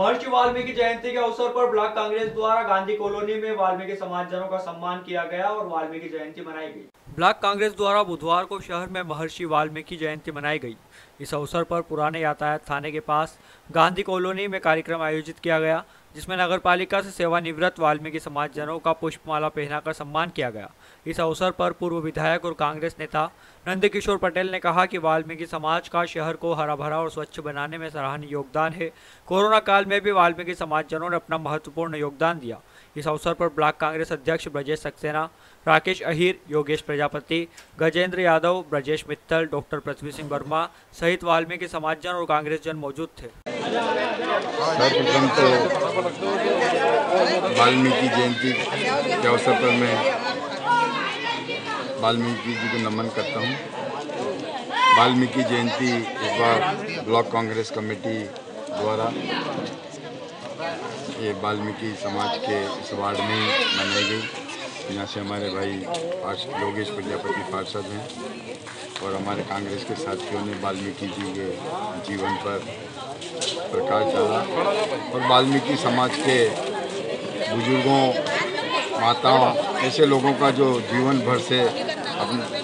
महर्षि वाल्मीकि जयंती के अवसर पर ब्लॉक कांग्रेस द्वारा गांधी कॉलोनी में वाल्मीकि समाजजनों का सम्मान किया गया और वाल्मीकि जयंती मनाई गई। ब्लॉक कांग्रेस द्वारा बुधवार को शहर में महर्षि वाल्मीकि जयंती मनाई गई। इस अवसर पर पुराने यातायात थाने के पास गांधी कॉलोनी में कार्यक्रम आयोजित किया गया, जिसमें नगरपालिका से सेवानिवृत्त वाल्मीकि समाजजनों का पुष्पमाला पहनाकर सम्मान किया गया। इस अवसर पर पूर्व विधायक और कांग्रेस नेता नंदकिशोर पटेल ने कहा कि वाल्मीकि समाज का शहर को हरा भरा और स्वच्छ बनाने में सराहनीय योगदान है। कोरोना काल में भी वाल्मीकि समाजजनों ने अपना महत्वपूर्ण योगदान दिया। इस अवसर पर ब्लॉक कांग्रेस अध्यक्ष ब्रजेश सक्सेना, राकेश अहिर, योगेश प्रजापति, गजेंद्र यादव, ब्रजेश मित्तल, डॉक्टर पृथ्वी सिंह वर्मा सहित वाल्मीकि समाजजन और कांग्रेसजन मौजूद थे। सर्वप्रथम तो वाल्मीकि जयंती के अवसर पर मैं वाल्मीकि जी को नमन करता हूँ। वाल्मीकि जयंती इस बार ब्लॉक कांग्रेस कमेटी द्वारा ये वाल्मीकि समाज के इस वार्ड में मनाई गई। यहाँ से हमारे भाई योगेश प्रजापति पार्षद हैं और हमारे कांग्रेस के साथियों ने वाल्मीकि जी के जीवन पर प्रकाश डाला और वाल्मीकि समाज के बुजुर्गों, माताओं, ऐसे लोगों का जो जीवन भर से अपने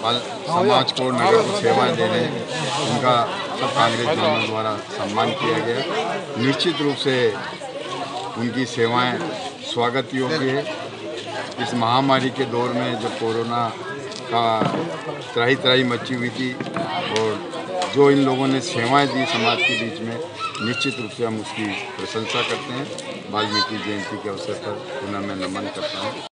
समाज को, नगर को सेवाएं दे रहे हैं, उनका सब कांग्रेस जनों द्वारा सम्मान किया गया। निश्चित रूप से उनकी सेवाएं स्वागत योग्य है। इस महामारी के दौर में जो कोरोना का त्राही मची हुई थी और जो इन लोगों ने सेवाएं दी समाज के बीच में, निश्चित रूप से हम उसकी प्रशंसा करते हैं। वाल्मीकि जयंती के अवसर पर उन्हें मैं नमन करता हूँ।